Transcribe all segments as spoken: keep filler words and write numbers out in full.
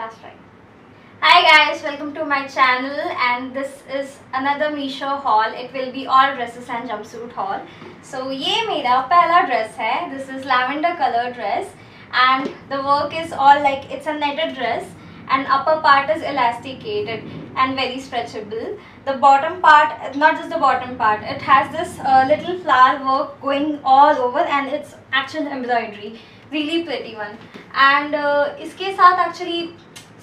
That's right. Hi guys, welcome to my channel and this is another Meesho haul. It will be all dresses and jumpsuit haul. So ये मेरा पहला dress है. This is lavender color dress and the work is all like it's a netted dress and upper part is elasticated and very stretchable. The bottom part, not just the bottom part, it has this uh, little flower work going all over and it's actual embroidery. Really pretty one. And uh, इसके साथ actually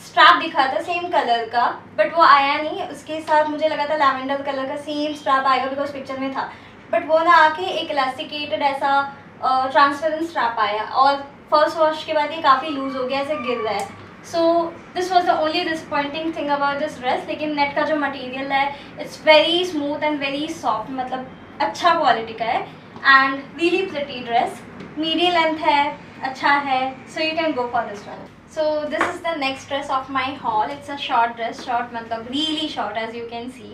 strap दिखा था same colour का, but वो आया नहीं. उसके साथ मुझे लगा था लैवेंडर कलर का सेम स्ट्रैप आएगा बिकॉज पिक्चर में था, बट वो ना आके एक इलास्टिकेटेड ऐसा ट्रांसपेरेंट स्ट्रैप आया और फर्स्ट वॉश के बाद ये काफ़ी लूज हो गया, ऐसे गिर रहा है. So this was the only disappointing thing about this dress. लेकिन नेट का जो मटेरियल है it's very smooth and very soft, मतलब अच्छा क्वालिटी का है and really pretty dress. Medium length है, अच्छा है, so you can go for this one. So this is the next dress of my haul. It's a short dress, short मतलब really short as you can see.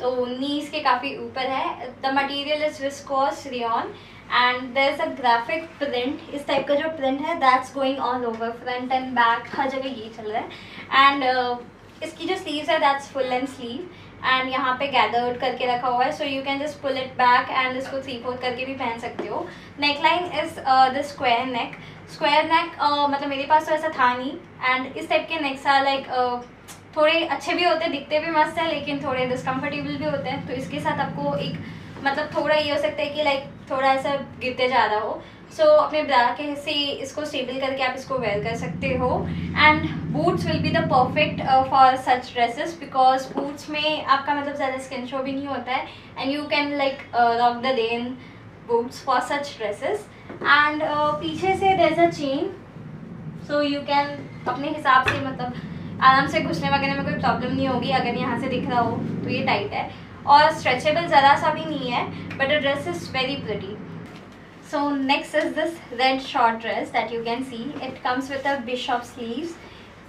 तो knees के काफ़ी ऊपर है. The material is viscose rayon and there's a graphic print. इस type का जो print है that's going all over front and back, हर जगह ये चल रहा है. And uh, इसकी जो sleeves है that's full length sleeve and यहाँ पे gathered करके रखा हुआ है, so you can just pull it back and इसको three fourth करके भी पहन सकते हो. Neckline is uh, the square neck. Square neck uh, मतलब मेरे पास तो ऐसा था नहीं एंड इस टाइप के नेक्स आर लाइक थोड़े अच्छे भी होते, दिखते भी मस्त हैं लेकिन थोड़े डिस्कम्फर्टेबल भी होते हैं. तो इसके साथ आपको एक मतलब थोड़ा ये हो सकता है कि लाइक थोड़ा ऐसा गिरते जा रहा हो, सो so, अपने ब्रा के से इसको स्टेबल करके आप इसको वेयर कर सकते हो. And boots will be the perfect for such dresses because boots में आपका मतलब ज़्यादा स्किन शो भी नहीं होता है and you can like rock the day in boots for such dresses. and uh, पीछे से there's a chain, so you can अपने हिसाब से मतलब आराम से घुसने वगैरह में कोई प्रॉब्लम नहीं होगी. अगर यहाँ से दिख रहा हो तो ये टाइट है और स्ट्रेचेबल ज़रा सा भी नहीं है, but the dress is very pretty. so next is this red short dress that you can see. it comes with a bishop sleeves.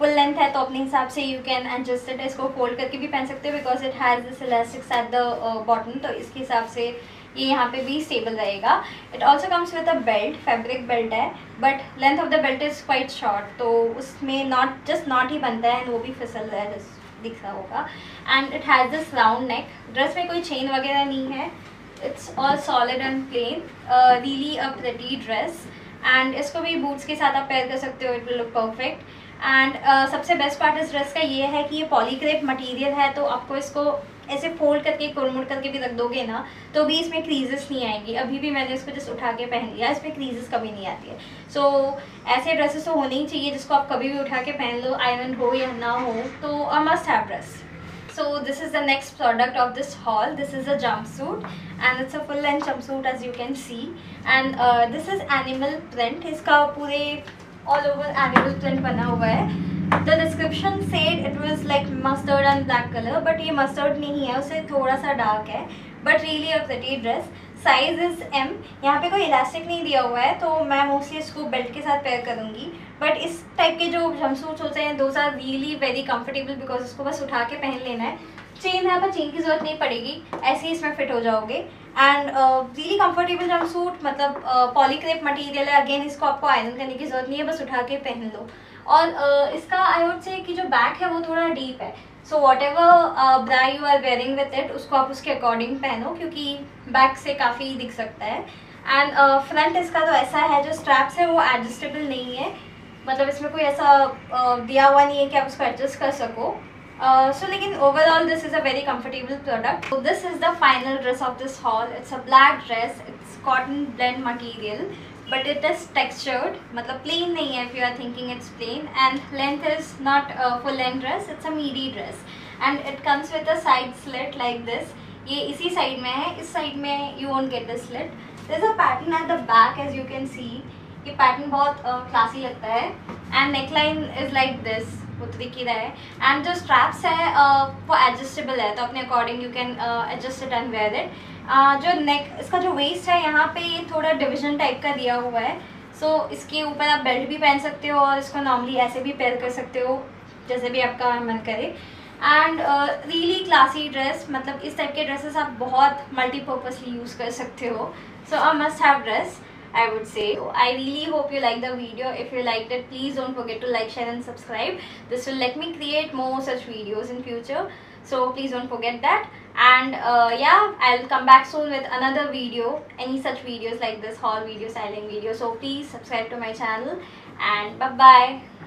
full length है तो अपने हिसाब से you can adjust it. इसको fold करके भी पहन सकते हो because it has this elastics at the uh, bottom, तो इसके हिसाब से ये यहाँ पे भी स्टेबल रहेगा. It also comes with a belt, fabric belt है but length of the belt is quite short, तो उसमें नॉट जस्ट नॉट ही बनता है एंड वो भी फिसल रहा है, दिख रहा होगा. And it has this round neck. Dress में कोई चेन वगैरह नहीं है, it's all solid and plain. Really a pretty dress and इसको भी बूट्स के साथ आप पेयर कर सकते हो, it will look perfect. And सबसे बेस्ट पार्ट इस ड्रेस का ये है कि ये पॉलीक्रेप मटेरियल है, तो आपको इसको ऐसे फोल्ड करके कोरमुड़ करके भी रख दोगे ना तो भी इसमें क्रीजेस नहीं आएंगी. अभी भी मैंने इसको जस्ट उठा के पहन लिया, इसमें क्रीजेस कभी नहीं आती है. सो so, ऐसे ड्रेसेस तो होने ही चाहिए जिसको आप कभी भी उठा के पहन लो, आयरन हो या ना हो, तो a must have dress. So this is the next product of this haul. This is a jumpsuit and it's a full length jumpsuit as you can see and this is animal print. इसका पूरे all over animal print बना हुआ है. The description said it was like mustard and black color, but ये mustard नहीं है, उसे थोड़ा सा dark है, but really a pretty dress. Size is M. यहाँ पे कोई इलास्टिक नहीं दिया हुआ है तो मैं मोस्टली इसको बेल्ट के साथ पेयर करूँगी. बट इस टाइप के जो जंपसूट होते हैं those are really very comfortable because उसको बस उठा के पहन लेना है. चेन है पर चेन की जरूरत नहीं पड़ेगी, ऐसे ही इसमें फिट हो जाओगे. एंड रियली कंफर्टेबल जंपसूट, मतलब पॉलीक्रेप मटेरियल है. अगेन इसको आपको आयरन करने की जरूरत नहीं है, बस उठा के पहन लो. और uh, इसका आई वुड से कि जो बैक है वो थोड़ा डीप है, so whatever bra you are wearing with it उसको आप उसके अकॉर्डिंग पहनो क्योंकि बैक से काफ़ी दिख सकता है. एंड फ्रंट uh, इसका तो ऐसा है, जो स्ट्रैप्स है वो एडजस्टेबल नहीं है, मतलब इसमें कोई ऐसा uh, दिया हुआ नहीं है कि आप उसको एडजस्ट कर सको. सो लेकिन overall this is a very comfortable product. This is the final dress of this haul. It's a black dress, it's cotton blend material but it is textured, मतलब प्लेन नहीं है. If you are thinking it's plain and length is not full length dress, it's a midi dress and it comes with a side slit like this. ये इसी side में है, इस side में you won't get the slit. There is a pattern at the back as you can see. ये pattern बहुत classy uh, लगता है. And neckline is like this, वो तो दिख ही रहा है. एंड जो स्ट्रैप्स है uh, वो एडजस्टेबल है, तो अपने according you can adjust it and wear it. Uh, जो नेक इसका जो वेस्ट है यहाँ पे ये थोड़ा डिवीजन टाइप का दिया हुआ है, सो so, इसके ऊपर आप बेल्ट भी पहन सकते हो और इसको नॉर्मली ऐसे भी पेयर कर सकते हो जैसे भी आपका मन करे. एंड रियली क्लासी ड्रेस, मतलब इस टाइप के ड्रेसेस आप बहुत मल्टीपर्पसली यूज़ कर सकते हो, so a must have dress. I would say. So I really hope you liked the video. If you liked it, please don't forget to like, share and subscribe. This will let me create more such videos in future. So please don't forget that. And uh, yeah, I'll come back soon with another video, any such videos like this haul video, styling video. So please subscribe to my channel and bye bye.